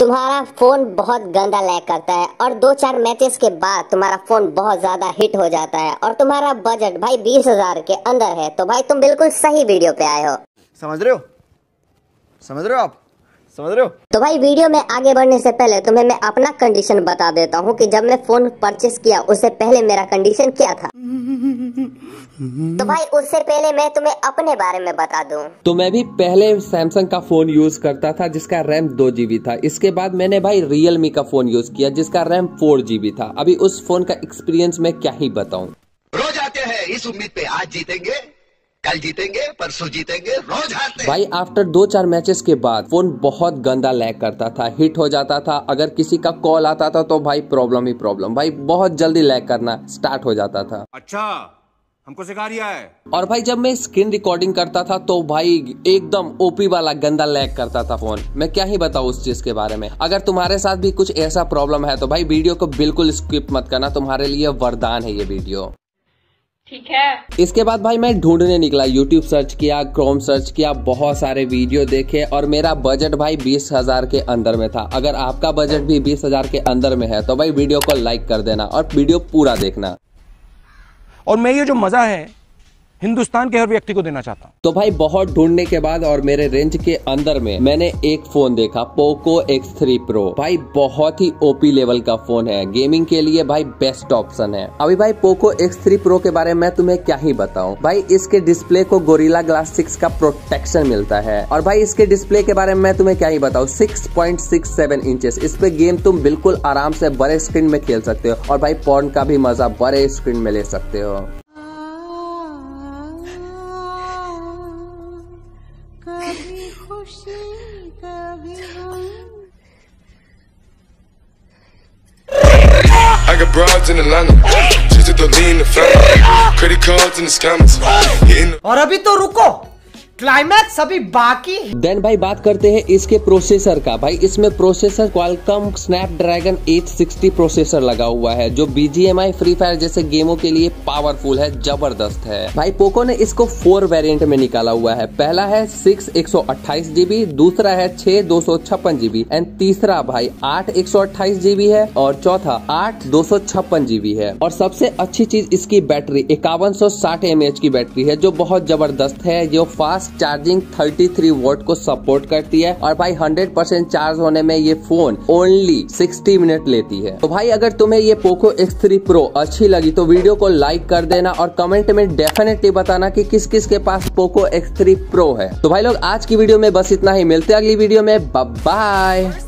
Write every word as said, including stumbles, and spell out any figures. तुम्हारा फोन बहुत गंदा लैग करता है और दो चार मैचेस के बाद तुम्हारा फोन बहुत ज्यादा हिट हो जाता है और तुम्हारा बजट भाई बीस हजार के अंदर है तो भाई तुम बिल्कुल सही वीडियो पे आए हो। समझ रहे हो समझ रहे हो आप समझ रहे हो। तो भाई वीडियो में आगे बढ़ने से पहले तुम्हें मैं अपना कंडीशन बता देता हूँ कि जब मैं फोन परचेस किया उससे पहले मेरा कंडीशन क्या था। तो भाई उससे पहले मैं तुम्हें अपने बारे में बता दूं तो मैं भी पहले सैमसंग का फोन यूज करता था जिसका रैम दो जीबी था। इसके बाद मैंने भाई रियलमी का फोन यूज किया जिसका रैम फोर जीबी था। अभी उस फोन का एक्सपीरियंस मैं क्या ही बताऊं। रोज आते हैं इस उम्मीद पे आज जीतेंगे कल जीतेंगे परसों जीतेंगे रोज हारते हैं। भाई आफ्टर दो चार मैचेस के बाद फोन बहुत गंदा लैग करता था, हिट हो जाता था। अगर किसी का कॉल आता था तो भाई प्रॉब्लम ही प्रॉब्लम, भाई बहुत जल्दी लैग करना स्टार्ट हो जाता था। अच्छा हमको सिखा रहा है। और भाई जब मैं स्क्रीन रिकॉर्डिंग करता था तो भाई एकदम ओपी वाला गंदा लैग करता था फोन। मैं क्या ही बताऊं उस चीज के बारे में। अगर तुम्हारे साथ भी कुछ ऐसा प्रॉब्लम है तो भाई वीडियो को बिल्कुल स्किप मत करना, तुम्हारे लिए वरदान है ये वीडियो, ठीक है। इसके बाद भाई मैं ढूंढने निकला, यूट्यूब सर्च किया, क्रोम सर्च किया, बहुत सारे वीडियो देखे और मेरा बजट भाई बीस हजार के अंदर में था। अगर आपका बजट भी बीस हजार के अंदर में है तो भाई वीडियो को लाइक कर देना और वीडियो पूरा देखना। और मैं ये जो मजा है हिंदुस्तान के हर व्यक्ति को देना चाहता हूँ। तो भाई बहुत ढूंढने के बाद और मेरे रेंज के अंदर में मैंने एक फोन देखा, पोको एक्स थ्री प्रो। भाई बहुत ही ओपी लेवल का फोन है, गेमिंग के लिए भाई बेस्ट ऑप्शन है। अभी भाई पोको एक्स थ्री प्रो के बारे में तुम्हें क्या ही बताऊं। भाई इसके डिस्प्ले को गोरिल्ला ग्लास सिक्स का प्रोटेक्शन मिलता है और भाई इसके डिस्प्ले के बारे में मैं तुम्हें क्या ही बताऊँ। Six point six seven inches, इस पे गेम तुम बिल्कुल आराम से बड़े स्क्रीन में खेल सकते हो और भाई पॉर्न का भी मजा बड़े स्क्रीन में ले सकते हो। I got broads in Atlanta, just to lean the family, credit cards in the scammers. और अभी तो रुको, क्लाइमैक्स अभी बाकी। देन भाई बात करते हैं इसके प्रोसेसर का। भाई इसमें processor Qualcomm Snapdragon eight sixty processor लगा हुआ है जो बीजीएमआई फ्री फायर जैसे गेमों के लिए पावरफुल है, जबरदस्त है। भाई पोको ने इसको फोर वेरिएंट में निकाला हुआ है। पहला है सिक्स एक सौ अट्ठाईस जीबी, दूसरा है छह दो सौ छप्पन जीबी एंड तीसरा भाई आठ एक सौ अट्ठाईस जीबी है और चौथा आठ दो सौ छप्पन जीबी है। और सबसे अच्छी चीज इसकी बैटरी इक्यावन सौ साठ एमएच की बैटरी है जो बहुत जबरदस्त है, जो फास्ट चार्जिंग तैंतीस वोल्ट को सपोर्ट करती है और भाई हंड्रेड परसेंट चार्ज होने में ये फोन ओनली साठ मिनट लेती है। तो भाई अगर तुम्हें ये पोको एक्स थ्री प्रो अच्छी लगी तो वीडियो को लाइक कर देना और कमेंट में डेफिनेटली बताना कि किस किस के पास पोको एक्स थ्री प्रो है। तो भाई लोग आज की वीडियो में बस इतना ही, मिलते हैं अगली वीडियो में, बाय बाय।